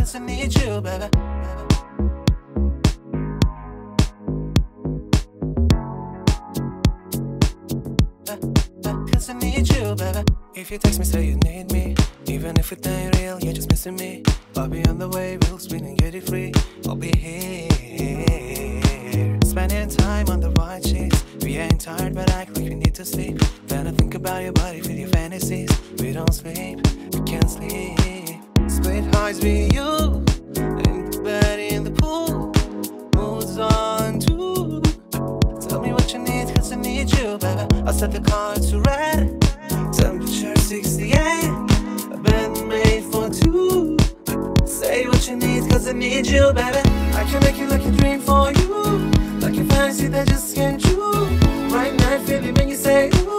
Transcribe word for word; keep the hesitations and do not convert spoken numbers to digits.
'cause I need you, baby. I need you, baby. If you text me, say you need me, even if it ain't real, you're just missing me. I'll be on the way, we'll spin and get it free. I'll be here, spending time on the white sheets. We ain't tired, but act like we need to sleep. Then I think about your body, feel your fantasies. We don't sleep, we can't sleep. Split highs with you, in the bed, in the pool, moves on too. Tell me what you need, 'cause I need you, baby. I set the cards to red, temperature sixty-eight, I've been made for two. Say what you need, 'cause I need you, baby. I can make it like a dream for you, like a fantasy that just came true. Right now I feel it when you say ooh.